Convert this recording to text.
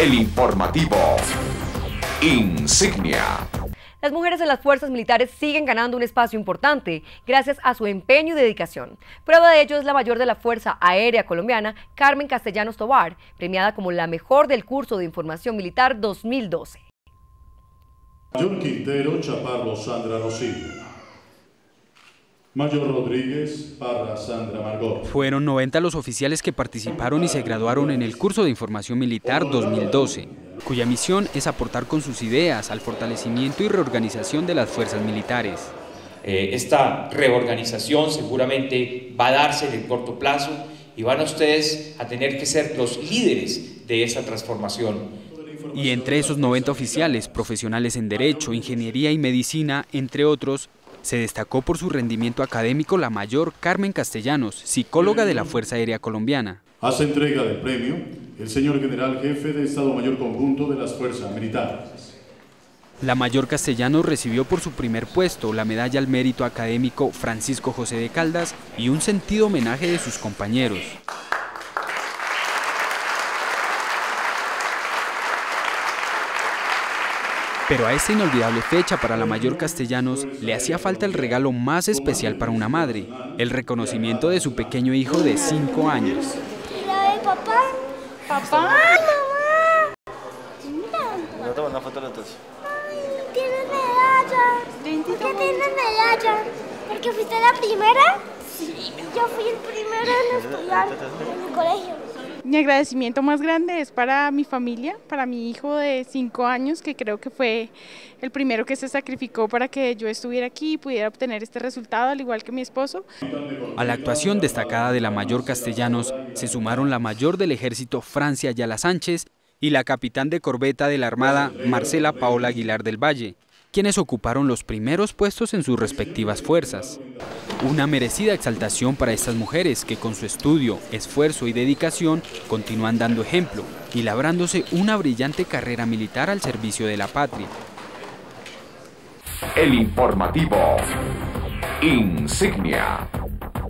el informativo Insignia. Las mujeres en las fuerzas militares siguen ganando un espacio importante gracias a su empeño y dedicación. Prueba de ello es la mayor de la Fuerza Aérea Colombiana, Carmen Castellanos Tobar, premiada como la mejor del curso de Información Militar 2012. Mayor Quintero Chaparro Sandra Rosillo. Mayor Rodríguez para Sandra Margot. Fueron 90 los oficiales que participaron y se graduaron en el curso de Información Militar 2012, cuya misión es aportar con sus ideas al fortalecimiento y reorganización de las fuerzas militares. Esta reorganización seguramente va a darse en el corto plazo y van ustedes a tener que ser los líderes de esa transformación. Y entre esos 90 oficiales, profesionales en Derecho, Ingeniería y Medicina, entre otros, se destacó por su rendimiento académico la mayor Carmen Castellanos, psicóloga de la Fuerza Aérea Colombiana. Hace entrega del premio el señor General Jefe de Estado Mayor Conjunto de las Fuerzas Militares. La mayor Castellanos recibió por su primer puesto la medalla al mérito académico Francisco José de Caldas y un sentido homenaje de sus compañeros. Pero a esta inolvidable fecha para la mayor Castellanos le hacía falta el regalo más especial para una madre, el reconocimiento de su pequeño hijo de 5 años. Mira, papá. Papá. Mamá. Toma una foto de los dos. Tiene medalla. ¿Por qué tiene medalla? ¿Porque fuiste la primera? Sí, yo fui el primero en estudiar en mi colegio. Mi agradecimiento más grande es para mi familia, para mi hijo de 5 años, que creo que fue el primero que se sacrificó para que yo estuviera aquí y pudiera obtener este resultado, al igual que mi esposo. A la actuación destacada de la mayor Castellanos se sumaron la mayor del Ejército Francia Ayala Sánchez y la capitán de corbeta de la Armada Marcela Paola Aguilar del Valle, quienes ocuparon los primeros puestos en sus respectivas fuerzas. Una merecida exaltación para estas mujeres que con su estudio, esfuerzo y dedicación continúan dando ejemplo y labrándose una brillante carrera militar al servicio de la patria. El informativo Insignia.